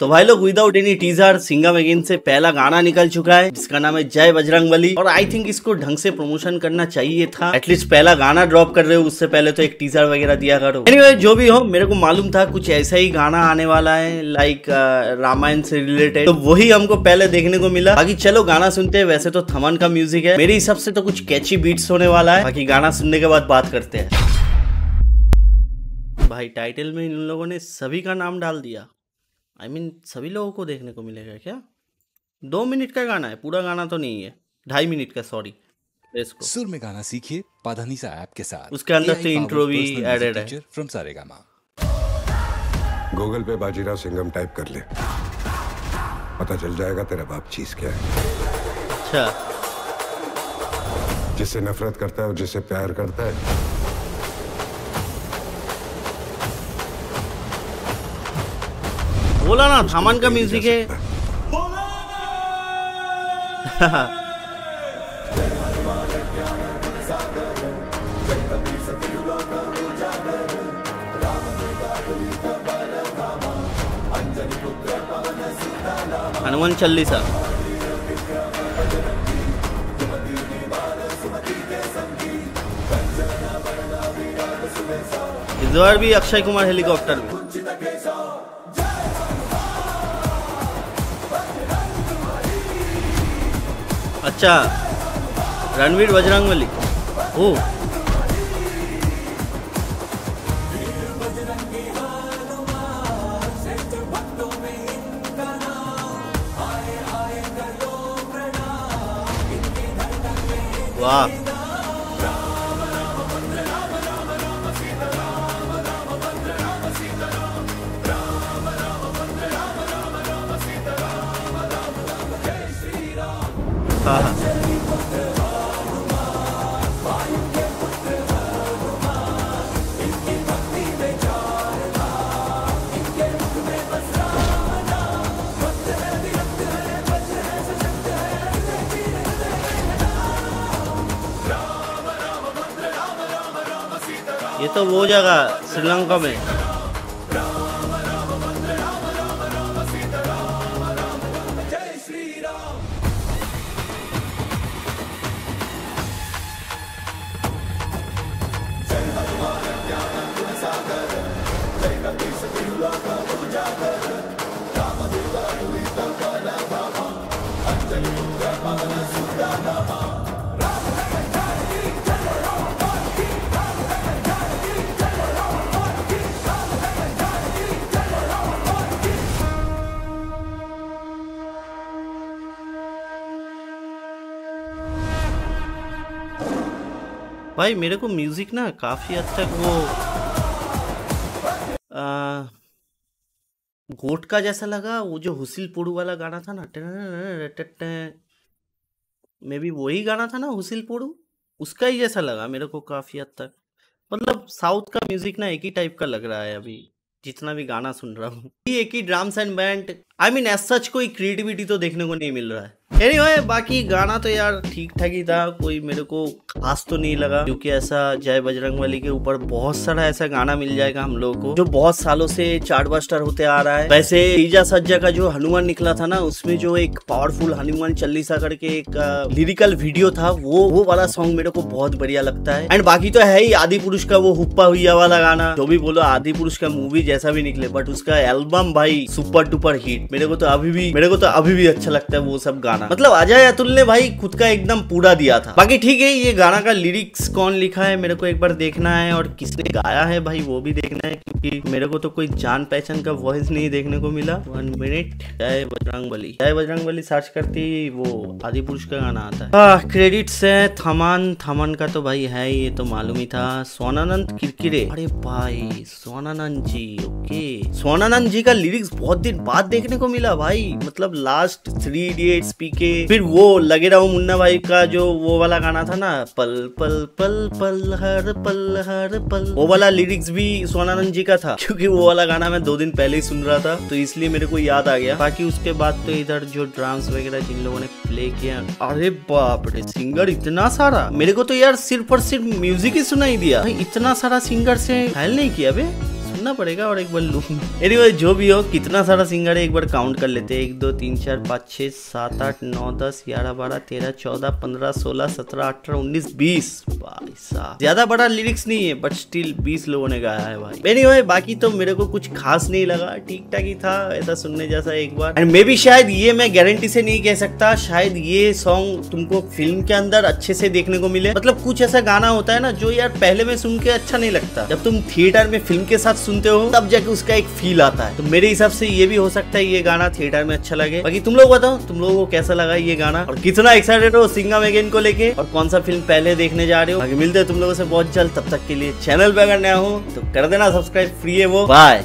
तो भाई लोग without any teaser Singham again से पहला गाना निकल चुका है जिसका नाम है जय बजरंगबली। और आई थिंक इसको ढंग से प्रमोशन करना चाहिए था, एटलीस्ट पहला गाना ड्रॉप कर रहे हो उससे पहले तो एक टीजर वगैरह दिया करो। एनीवे, जो भी हो, मेरे को मालूम था कुछ ऐसा ही गाना आने वाला है लाइक रामायण से रिलेटेड, तो वही हमको पहले देखने को मिला। बाकी चलो गाना सुनते है। वैसे तो थमन का म्यूजिक है, मेरे हिसाब से तो कुछ कैची बीट्स होने वाला है। बाकी गाना सुनने के बाद बात करते हैं। भाई टाइटल में इन लोगों ने सभी का नाम डाल दिया। I mean, सभी लोगों को देखने को मिलेगा क्या? 2 मिनट का गाना है, पूरा गाना तो नहीं है, 2.5 मिनट का। सॉरी, इसको सुर में गाना सीखिए पाधानीसा ऐप के साथ। उसके अंदर से इंट्रो भी एडेड है फ्रॉम सारेगामा। गूगल पे बाजीराव सिंघम टाइप कर ले, पता चल जाएगा तेरा बाप चीज क्या है। अच्छा, जिसे नफरत करता है और जिसे प्यार करता है, बोला ना थमन का म्यूजिक है। हनुमान चालीसा। इस बार भी अक्षय कुमार हेलीकॉप्टर में। अच्छा, रणवीर बजरंगबली। ओ, वाह, ये तो वो जगह श्रीलंका में। भाई मेरे को म्यूजिक ना काफी हद तक वो गोट का जैसा लगा। वो जो हुसिल पुड़ू वाला गाना था ना, मे बी वही गाना था ना हुसिल पुड़ू, उसका ही जैसा लगा मेरे को काफी हद तक। मतलब साउथ का म्यूजिक ना एक ही टाइप का लग रहा है अभी जितना भी गाना सुन रहा हूँ, एक ही drums and band. I mean, as such कोई क्रिएटिविटी तो देखने को नहीं मिल रहा है। Anyway, बाकी गाना तो यार ठीक ठाक ही था, कोई मेरे को खास तो नहीं लगा। क्योंकि ऐसा जय बजरंगबली के ऊपर बहुत सारा ऐसा गाना मिल जाएगा हम लोगों को जो बहुत सालों से चार्टबस्टर होते आ रहा है। वैसे ईजा सज्जा का जो हनुमान निकला था ना, उसमें जो एक पावरफुल हनुमान चालीसा करके एक लिरिकल वीडियो था, वो वाला सॉन्ग मेरे को बहुत बढ़िया लगता है। एंड बाकी तो है ही आदिपुरुष का वो हुप्पा हुआ वाला गाना। जो भी बोलो, आदिपुरुष का मूवी जैसा भी निकले बट उसका एल्बम भाई सुपर डुपर हिट। मेरे को तो अभी भी अच्छा लगता है वो सब गाना। मतलब अजय अतुल ने भाई खुद का एकदम पूरा दिया था। बाकी ठीक है, ये गाना का लिरिक्स कौन लिखा है मेरे को एक बार देखना है और किसने गाया है भाई वो भी देखना है, क्योंकि मेरे को तो कोई जान पहचान का वॉइस नहीं देखने को मिला। 1 मिनट, जय बजरंगबली सर्च करती वो आदिपुरुष का गाना आता है। क्रेडिट्स है थमन का तो भाई है, ये तो मालूम ही था। स्वानंद किरकिरे, अरे भाई स्वानंद जी, ओके, स्वानंद जी का लिरिक्स बहुत दिन बाद देखने को मिला भाई। मतलब लास्ट 3 इडियट्स के फिर वो लगे रहो मुन्ना भाई का जो वो वाला गाना था ना, पल पल पल पल हर पल, वो वाला लिरिक्स भी स्वानंद जी का था। क्योंकि वो वाला गाना मैं 2 दिन पहले ही सुन रहा था तो इसलिए मेरे को याद आ गया। बाकी उसके बाद तो इधर जो ड्राम्स वगैरह जिन लोगों ने प्ले किया, अरे बाप रे, सिंगर इतना सारा। मेरे को तो यार सिर्फ और सिर्फ म्यूजिक ही सुनाई दिया, इतना सारा सिंगर से ख्याल नहीं किया। सुनना पड़ेगा और एक बार लूँ। एनीवे जो भी हो, कितना सारा सिंगर है एक बार काउंट कर लेते हैं। 1 2 3 4 5 6 7 8 9 10 11 12 13 14 15 16 17 18 19 20 22। ज्यादा बड़ा लिरिक्स नहीं है बट स्टिल 20 लोगों ने गाया है भाई। एनीवे बाकी तो मेरे को कुछ खास नहीं लगा, ठीक ठाक ही था, ऐसा सुनने जैसा एक बार। एंड मे बी शायद ये मैं गारंटी से नहीं कह सकता, शायद ये सॉन्ग तुमको फिल्म के अंदर अच्छे से देखने को मिले। मतलब कुछ ऐसा गाना होता है ना जो यार पहले में सुन के अच्छा नहीं लगता, जब तुम थिएटर में फिल्म के साथ सुनते हो तब जाके उसका एक फील आता है। तो मेरे हिसाब से ये भी हो सकता है ये गाना थिएटर में अच्छा लगे। बाकी तुम लोग बताओ तुम लोगों को कैसा लगा ये गाना और कितना एक्साइटेड हो सिंघम अगेन को लेके और कौन सा फिल्म पहले देखने जा रहे हो। बाकी मिलते हैं तुम लोगों से बहुत जल्द, तब तक के लिए चैनल पे अगर नया हो तो कर देना सब्सक्राइब, फ्री है वो। बाय।